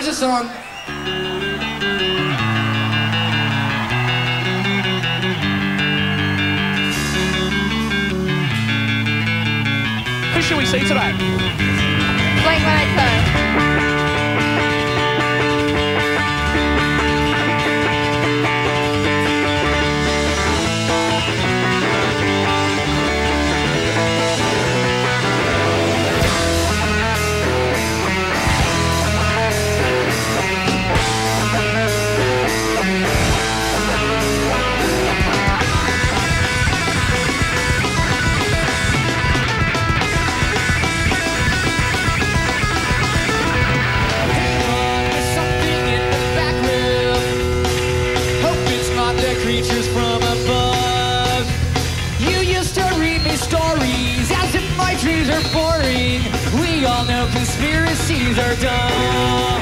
Here's a song. Who should we see today? Blink-182. Creatures from above. You used to read me stories as if my dreams are boring. We all know conspiracies are dumb.